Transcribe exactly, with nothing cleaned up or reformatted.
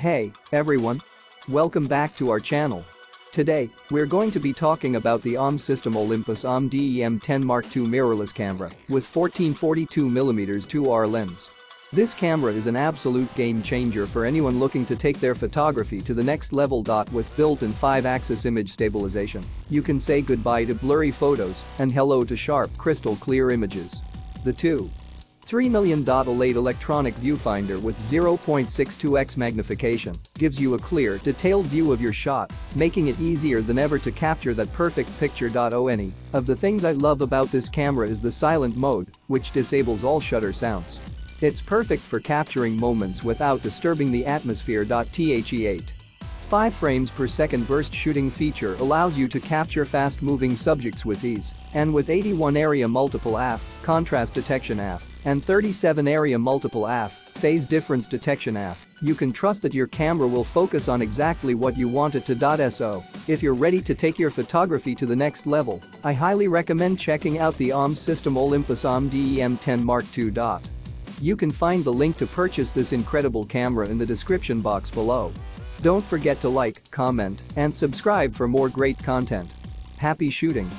Hey, everyone! Welcome back to our channel. Today, we're going to be talking about the O M System Olympus O M D E M ten Mark two mirrorless camera with fourteen forty-two millimeter two R lens. This camera is an absolute game changer for anyone looking to take their photography to the next level. With built-in five axis image stabilization, you can say goodbye to blurry photos and hello to sharp, crystal-clear images. The two point three million O L E D electronic viewfinder with zero point six two x magnification gives you a clear, detailed view of your shot, making it easier than ever to capture that perfect picture. One of the things I love about this camera is the silent mode, which disables all shutter sounds. It's perfect for capturing moments without disturbing the atmosphere. The eight point five frames per second burst shooting feature allows you to capture fast-moving subjects with ease, and with eighty-one area multiple A F, contrast detection A F, and thirty-seven area multiple A F, phase difference detection A F, you can trust that your camera will focus on exactly what you want it to. So, if you're ready to take your photography to the next level, I highly recommend checking out the O M System Olympus O M D E M ten Mark two. You can find the link to purchase this incredible camera in the description box below. Don't forget to like, comment, and subscribe for more great content. Happy shooting!